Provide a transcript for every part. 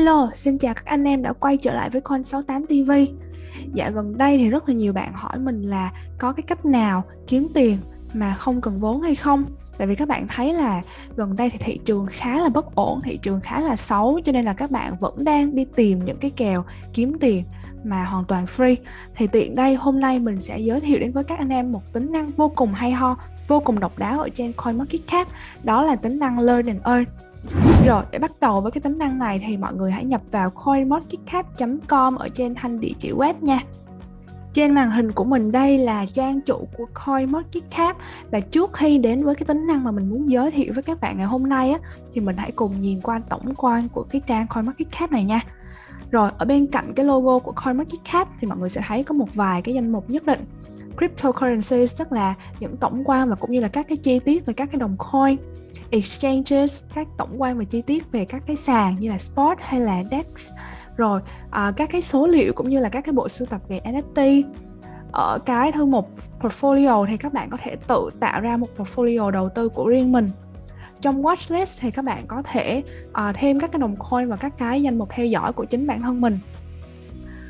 Hello, xin chào các anh em đã quay trở lại với Coin68TV. Dạ gần đây thì rất là nhiều bạn hỏi mình là có cái cách nào kiếm tiền mà không cần vốn hay không? Tại vì các bạn thấy là gần đây thì thị trường khá là bất ổn, thị trường khá là xấu, cho nên là các bạn vẫn đang đi tìm những cái kèo kiếm tiền mà hoàn toàn free. Thì tiện đây hôm nay mình sẽ giới thiệu đến với các anh em một tính năng vô cùng hay ho, vô cùng độc đáo ở trên CoinMarketCap, đó là tính năng Learn and Earn. Rồi, để bắt đầu với cái tính năng này thì mọi người hãy nhập vào coinmarketcap.com ở trên thanh địa chỉ web nha. Trên màn hình của mình đây là trang chủ của CoinMarketCap, và trước khi đến với cái tính năng mà mình muốn giới thiệu với các bạn ngày hôm nay á, thì mình hãy cùng nhìn qua tổng quan của cái trang CoinMarketCap này nha. Rồi, ở bên cạnh cái logo của CoinMarketCap thì mọi người sẽ thấy có một vài cái danh mục nhất định. Cryptocurrencies tức là những tổng quan và cũng như là các cái chi tiết về các cái đồng coin. Exchanges, các tổng quan và chi tiết về các cái sàn như là spot hay là dex. Rồi các cái số liệu cũng như là các cái bộ sưu tập về NFT. Ở cái thư mục portfolio thì các bạn có thể tự tạo ra một portfolio đầu tư của riêng mình. Trong watchlist thì các bạn có thể thêm các cái đồng coin và các cái danh mục theo dõi của chính bản thân mình.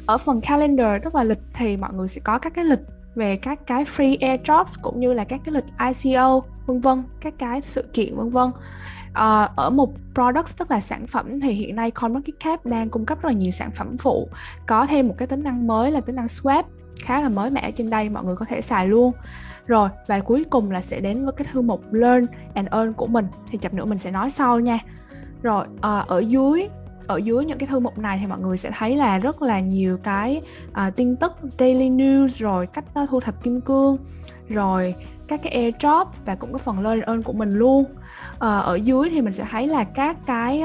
Ở phần calendar tức là lịch thì mọi người sẽ có các cái lịch về các cái free airdrops cũng như là các cái lịch ICO vân vân, các cái sự kiện vân vân. Ở mục products tức là sản phẩm thì hiện nay CoinMarketCap đang cung cấp rất là nhiều sản phẩm phụ, có thêm một cái tính năng mới là tính năng swap khá là mới mẻ trên đây, mọi người có thể xài luôn. Rồi và cuối cùng là sẽ đến với cái thư mục Learn and Earn của mình thì chập nữa mình sẽ nói sau nha. Rồi ở dưới những cái thư mục này thì mọi người sẽ thấy là rất là nhiều cái tin tức daily news, rồi cách thu thập kim cương, rồi các cái airdrop và cũng có phần Learn and Earn của mình luôn. Ở dưới thì mình sẽ thấy là các cái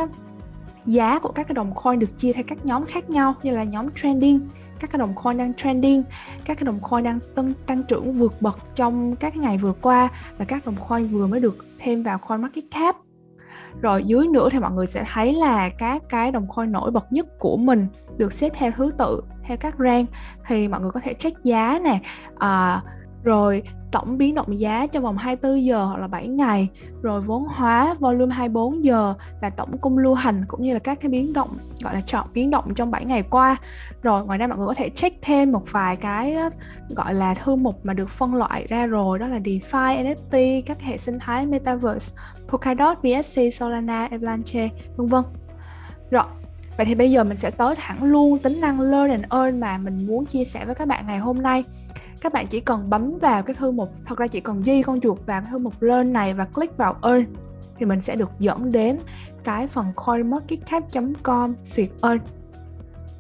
giá của các cái đồng coin được chia theo các nhóm khác nhau, như là nhóm trending, các cái đồng coin đang trending, các cái đồng coin đang tăng trưởng vượt bậc trong các ngày vừa qua và các đồng coin vừa mới được thêm vào CoinMarketCap. Rồi dưới nữa thì mọi người sẽ thấy là các cái đồng coin nổi bật nhất của mình được xếp theo thứ tự, theo các rank, thì mọi người có thể check giá nè, rồi tổng biến động giá trong vòng 24 giờ hoặc là 7 ngày, rồi vốn hóa, volume 24 giờ và tổng cung lưu hành cũng như là các cái biến động gọi là chọn biến động trong 7 ngày qua. Rồi ngoài ra mọi người có thể check thêm một vài cái gọi là thư mục mà được phân loại ra rồi, đó là DeFi, NFT, các hệ sinh thái Metaverse, Polkadot, BSC, Solana, Avalanche, vân vân. Rồi, vậy thì bây giờ mình sẽ tới thẳng luôn tính năng Learn and Earn mà mình muốn chia sẻ với các bạn ngày hôm nay. Các bạn chỉ cần bấm vào cái thư mục, thật ra chỉ cần di con chuột vào cái thư mục Learn này và click vào Earn thì mình sẽ được dẫn đến cái phần coinmarketcap.com/earn.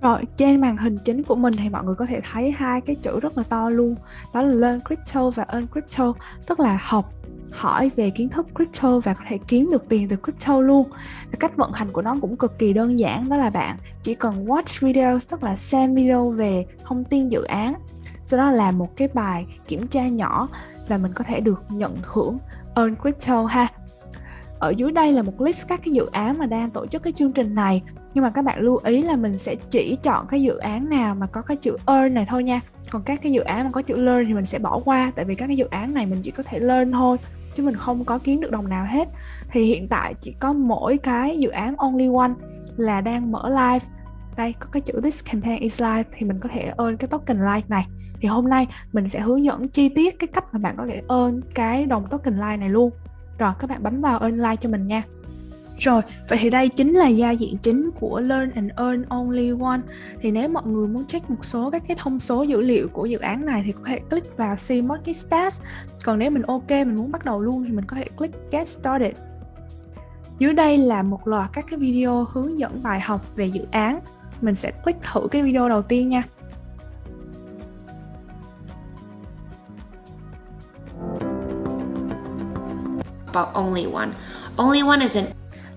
Rồi trên màn hình chính của mình thì mọi người có thể thấy hai cái chữ rất là to luôn, đó là Learn Crypto và Earn Crypto, tức là học hỏi về kiến thức crypto và có thể kiếm được tiền từ crypto luôn. Và cách vận hành của nó cũng cực kỳ đơn giản, đó là bạn chỉ cần watch video, tức là xem video về thông tin dự án, sau đó là một cái bài kiểm tra nhỏ và mình có thể được nhận thưởng Earn Crypto ha. Ở dưới đây là một list các cái dự án mà đang tổ chức cái chương trình này, nhưng mà các bạn lưu ý là mình sẽ chỉ chọn cái dự án nào mà có cái chữ Earn này thôi nha. Còn các cái dự án mà có chữ Learn thì mình sẽ bỏ qua, tại vì các cái dự án này mình chỉ có thể Learn thôi chứ mình không có kiếm được đồng nào hết. Thì hiện tại chỉ có mỗi cái dự án Only1 là đang mở live. Đây có cái chữ This Campaign is Live thì mình có thể earn cái token live này. Thì hôm nay mình sẽ hướng dẫn chi tiết cái cách mà bạn có thể earn cái đồng token live này luôn. Rồi các bạn bấm vào earn live cho mình nha. Rồi, vậy thì đây chính là giao diện chính của Learn and Earn Only1. Thì nếu mọi người muốn check một số các cái thông số dữ liệu của dự án này thì có thể click vào See Market Stats. Còn nếu mình ok, mình muốn bắt đầu luôn thì mình có thể click Get Started. Dưới đây là một loạt các cái video hướng dẫn bài học về dự án. Mình sẽ click thử cái video đầu tiên nha. About Only1. Only1 is an...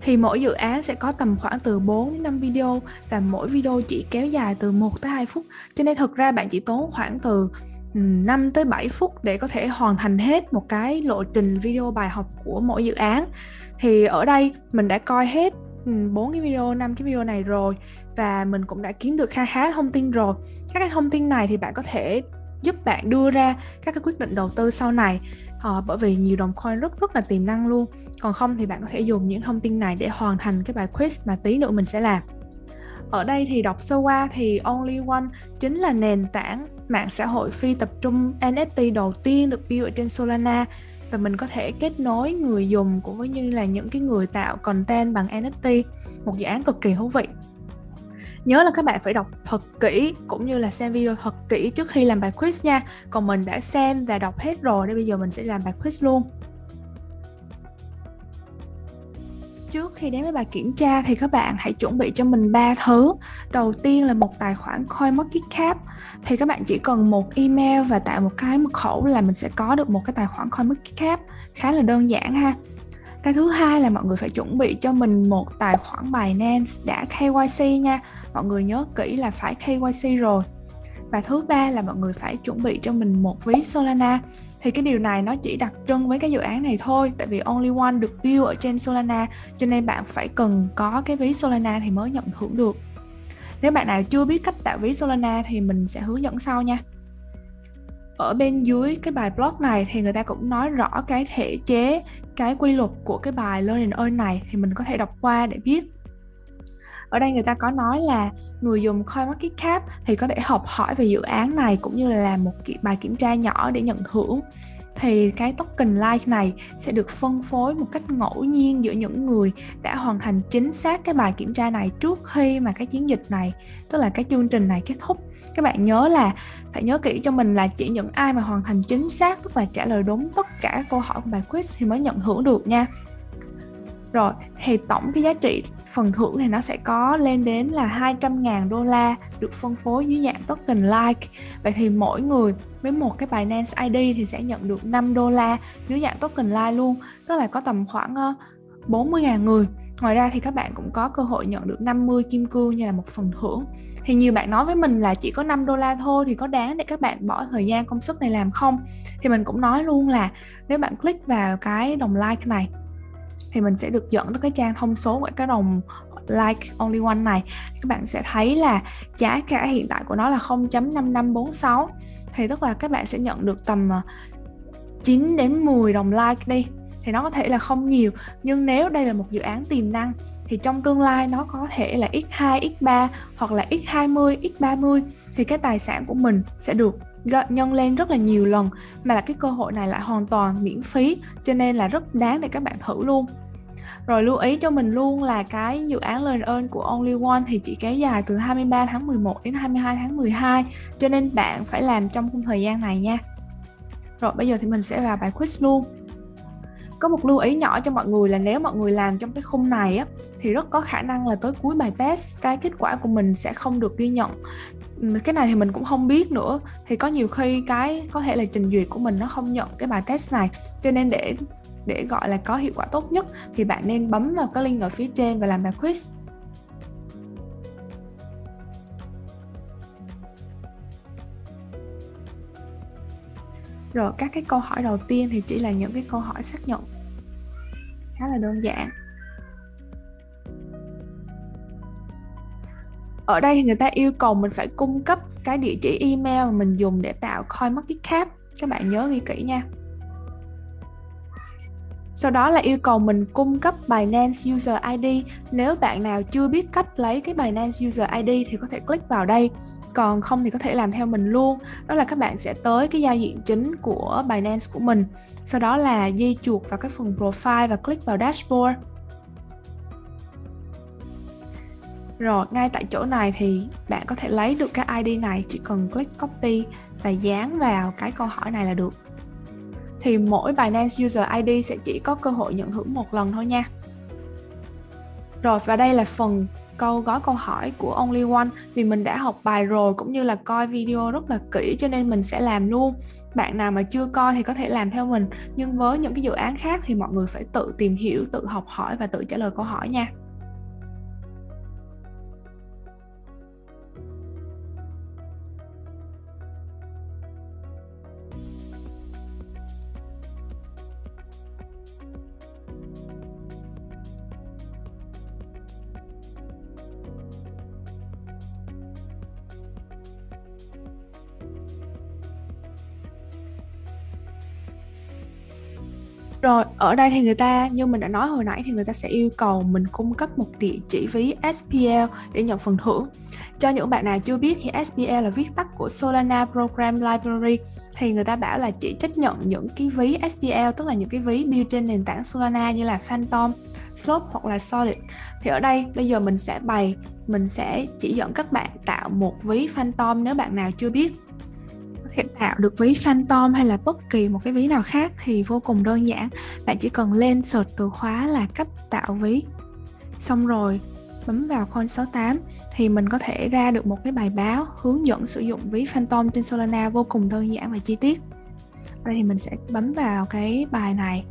Thì mỗi dự án sẽ có tầm khoảng từ 4 đến 5 video và mỗi video chỉ kéo dài từ 1 tới 2 phút. Cho nên thực ra bạn chỉ tốn khoảng từ 5 tới 7 phút để có thể hoàn thành hết một cái lộ trình video bài học của mỗi dự án. Thì ở đây mình đã coi hết 4 cái video, 5 cái video này rồi và mình cũng đã kiếm được khá thông tin rồi. Các cái thông tin này thì bạn có thể giúp bạn đưa ra các cái quyết định đầu tư sau này, bởi vì nhiều đồng coin rất là tiềm năng luôn. Còn không thì bạn có thể dùng những thông tin này để hoàn thành cái bài quiz mà tí nữa mình sẽ làm. Ở đây thì đọc sơ qua thì Only1 chính là nền tảng mạng xã hội phi tập trung NFT đầu tiên được build ở trên Solana, và mình có thể kết nối người dùng cũng như là những cái người tạo content bằng NFT, một dự án cực kỳ thú vị. Nhớ là các bạn phải đọc thật kỹ cũng như là xem video thật kỹ trước khi làm bài quiz nha. Còn mình đã xem và đọc hết rồi nên bây giờ mình sẽ làm bài quiz luôn. Trước khi đến với bài kiểm tra thì các bạn hãy chuẩn bị cho mình 3 thứ. Đầu tiên là một tài khoản CoinMarketCap. Thì các bạn chỉ cần một email và tạo một cái mật khẩu là mình sẽ có được một cái tài khoản CoinMarketCap. Khá là đơn giản ha. Cái thứ hai là mọi người phải chuẩn bị cho mình một tài khoản Binance đã KYC nha. Mọi người nhớ kỹ là phải KYC rồi. Và thứ ba là mọi người phải chuẩn bị cho mình một ví Solana. Thì cái điều này nó chỉ đặc trưng với cái dự án này thôi. Tại vì Only1 được build ở trên Solana, cho nên bạn phải cần có cái ví Solana thì mới nhận hưởng được. Nếu bạn nào chưa biết cách tạo ví Solana thì mình sẽ hướng dẫn sau nha. Ở bên dưới cái bài blog này thì người ta cũng nói rõ cái thể chế, cái quy luật của cái bài Learn and Earn này, thì mình có thể đọc qua để biết. Ở đây người ta có nói là người dùng CoinMarketCap thì có thể học hỏi về dự án này cũng như là làm một bài kiểm tra nhỏ để nhận thưởng. Thì cái token like này sẽ được phân phối một cách ngẫu nhiên giữa những người đã hoàn thành chính xác cái bài kiểm tra này trước khi mà cái chiến dịch này, tức là cái chương trình này kết thúc. Các bạn nhớ là phải nhớ kỹ cho mình là chỉ những ai mà hoàn thành chính xác, tức là trả lời đúng tất cả câu hỏi của bài quiz thì mới nhận thưởng được nha. Rồi, thì tổng cái giá trị phần thưởng này nó sẽ có lên đến là 200.000 đô la được phân phối dưới dạng token like. Vậy thì mỗi người với một cái Binance ID thì sẽ nhận được 5 đô la dưới dạng token like luôn, tức là có tầm khoảng 40.000 người. Ngoài ra thì các bạn cũng có cơ hội nhận được 50 kim cương như là một phần thưởng. Thì nhiều bạn nói với mình là chỉ có 5 đô la thôi thì có đáng để các bạn bỏ thời gian công sức này làm không? Thì mình cũng nói luôn là nếu bạn click vào cái đồng like này thì mình sẽ được dẫn tới cái trang thông số của cái đồng like Only1 này. Các bạn sẽ thấy là giá cả hiện tại của nó là 0.5546. Thì tức là các bạn sẽ nhận được tầm 9 đến 10 đồng like đi. Thì nó có thể là không nhiều, nhưng nếu đây là một dự án tiềm năng thì trong tương lai nó có thể là x2, x3 hoặc là x20, x30 thì cái tài sản của mình sẽ được nhân lên rất là nhiều lần, mà là cái cơ hội này lại hoàn toàn miễn phí, cho nên là rất đáng để các bạn thử luôn. Rồi lưu ý cho mình luôn là cái dự án Learn and Earn của Only1 thì chỉ kéo dài từ 23 tháng 11 đến 22 tháng 12, cho nên bạn phải làm trong khung thời gian này nha. Rồi bây giờ thì mình sẽ vào bài quiz luôn. Có một lưu ý nhỏ cho mọi người là nếu mọi người làm trong cái khung này á, thì rất có khả năng là tới cuối bài test cái kết quả của mình sẽ không được ghi nhận. Cái này thì mình cũng không biết nữa. Thì có nhiều khi cái có thể là trình duyệt của mình nó không nhận cái bài test này. Cho nên để gọi là có hiệu quả tốt nhất thì bạn nên bấm vào cái link ở phía trên và làm bài quiz. Rồi các cái câu hỏi đầu tiên thì chỉ là những cái câu hỏi xác nhận, khá là đơn giản. Ở đây thì người ta yêu cầu mình phải cung cấp cái địa chỉ email mà mình dùng để tạo CoinMarketCap. Các bạn nhớ ghi kỹ nha. Sau đó là yêu cầu mình cung cấp Binance User ID. Nếu bạn nào chưa biết cách lấy cái Binance User ID thì có thể click vào đây. Còn không thì có thể làm theo mình luôn. Đó là các bạn sẽ tới cái giao diện chính của Binance của mình. Sau đó là di chuột vào cái phần Profile và click vào Dashboard. Rồi, ngay tại chỗ này thì bạn có thể lấy được cái ID này. Chỉ cần click Copy và dán vào cái câu hỏi này là được. Thì mỗi Binance User ID sẽ chỉ có cơ hội nhận thưởng một lần thôi nha. Rồi, và đây là phần gói câu hỏi của Only1. Vì mình đã học bài rồi cũng như là coi video rất là kỹ cho nên mình sẽ làm luôn. Bạn nào mà chưa coi thì có thể làm theo mình. Nhưng với những cái dự án khác thì mọi người phải tự tìm hiểu, tự học hỏi và tự trả lời câu hỏi nha. Rồi ở đây thì người ta, như mình đã nói hồi nãy, thì người ta sẽ yêu cầu mình cung cấp một địa chỉ ví SPL để nhận phần thưởng. Cho những bạn nào chưa biết thì SPL là viết tắt của Solana Program Library. Thì người ta bảo là chỉ chấp nhận những cái ví SPL, tức là những cái ví built trên nền tảng Solana như là Phantom, Soft hoặc là Solid. Thì ở đây bây giờ mình sẽ chỉ dẫn các bạn tạo một ví Phantom nếu bạn nào chưa biết. Để tạo được ví Phantom hay là bất kỳ một cái ví nào khác thì vô cùng đơn giản. Bạn chỉ cần lên search từ khóa là cách tạo ví, xong rồi bấm vào Coin68 thì mình có thể ra được một cái bài báo hướng dẫn sử dụng ví Phantom trên Solana vô cùng đơn giản và chi tiết. Đây thì mình sẽ bấm vào cái bài này.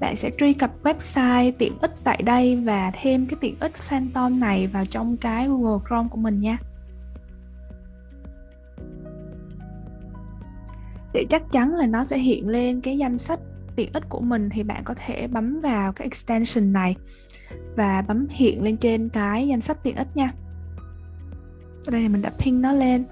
Bạn sẽ truy cập website tiện ích tại đây và thêm cái tiện ích Phantom này vào trong cái Google Chrome của mình nha. Để chắc chắn là nó sẽ hiện lên cái danh sách tiện ích của mình thì bạn có thể bấm vào cái extension này và bấm hiện lên trên cái danh sách tiện ích nha. Ở đây thì mình đã pin nó lên.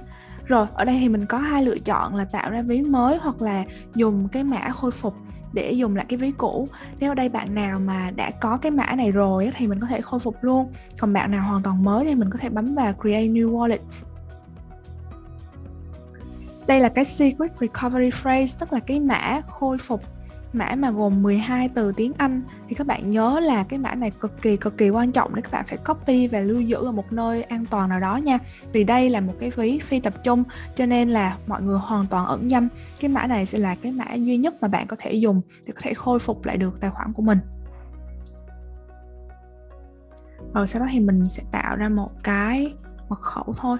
Rồi ở đây thì mình có hai lựa chọn là tạo ra ví mới hoặc là dùng cái mã khôi phục để dùng lại cái ví cũ. Nếu ở đây bạn nào mà đã có cái mã này rồi thì mình có thể khôi phục luôn. Còn bạn nào hoàn toàn mới thì mình có thể bấm vào Create New Wallet. Đây là cái Secret Recovery Phrase, tức là cái mã khôi phục, mã mà gồm 12 từ tiếng Anh. Thì các bạn nhớ là cái mã này cực kỳ quan trọng để các bạn phải copy và lưu giữ ở một nơi an toàn nào đó nha. Vì đây là một cái ví phi tập trung cho nên là mọi người hoàn toàn ẩn danh. Cái mã này sẽ là cái mã duy nhất mà bạn có thể dùng để có thể khôi phục lại được tài khoản của mình. Rồi sau đó thì mình sẽ tạo ra một cái mật khẩu thôi.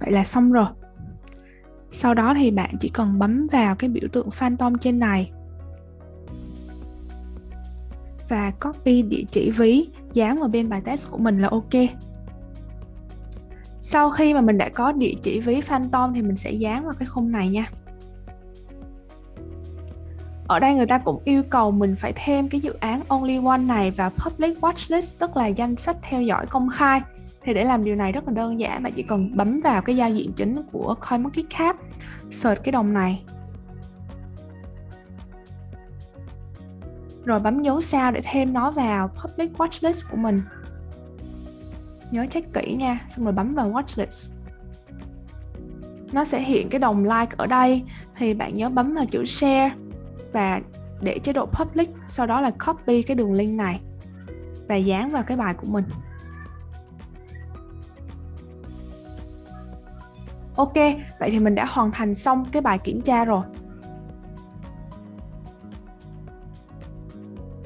Vậy là xong rồi. Sau đó thì bạn chỉ cần bấm vào cái biểu tượng Phantom trên này và copy địa chỉ ví dán vào bên bài test của mình là ok. Sau khi mà mình đã có địa chỉ ví Phantom thì mình sẽ dán vào cái khung này nha. Ở đây người ta cũng yêu cầu mình phải thêm cái dự án Only1 này vào Public Watchlist, tức là danh sách theo dõi công khai. Thì để làm điều này rất là đơn giản, bạn chỉ cần bấm vào cái giao diện chính của CoinMarketCap, search cái đồng này. Rồi bấm dấu sao để thêm nó vào Public Watchlist của mình. Nhớ check kỹ nha, xong rồi bấm vào Watchlist. Nó sẽ hiện cái đồng like ở đây, thì bạn nhớ bấm vào chữ Share và để chế độ Public, sau đó là copy cái đường link này và dán vào cái bài của mình. Ok, vậy thì mình đã hoàn thành xong cái bài kiểm tra rồi.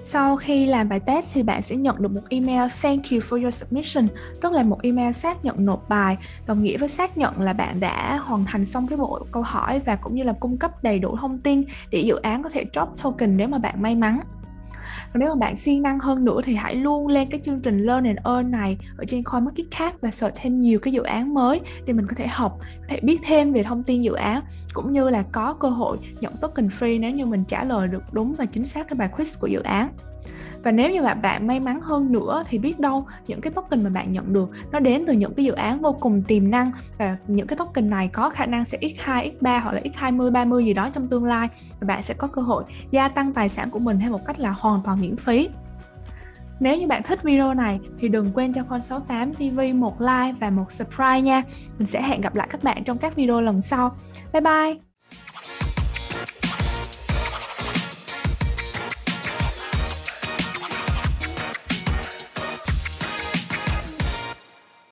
Sau khi làm bài test thì bạn sẽ nhận được một email Thank you for your submission, tức là một email xác nhận nộp bài, đồng nghĩa với xác nhận là bạn đã hoàn thành xong cái bộ câu hỏi và cũng như là cung cấp đầy đủ thông tin để dự án có thể drop token nếu mà bạn may mắn. Nếu mà bạn siêng năng hơn nữa thì hãy luôn lên cái chương trình Learn and Earn này ở trên CoinMarketCap và search thêm nhiều cái dự án mới để mình có thể học, có thể biết thêm về thông tin dự án cũng như là có cơ hội nhận token free nếu như mình trả lời được đúng và chính xác cái bài quiz của dự án. Và nếu như bạn may mắn hơn nữa thì biết đâu những cái token mà bạn nhận được nó đến từ những cái dự án vô cùng tiềm năng, và những cái token này có khả năng sẽ x2, x3 hoặc là x20, 30 gì đó trong tương lai, và bạn sẽ có cơ hội gia tăng tài sản của mình theo một cách là hoàn toàn miễn phí. Nếu như bạn thích video này thì đừng quên cho Coin68TV một like và một subscribe nha. Mình sẽ hẹn gặp lại các bạn trong các video lần sau. Bye bye!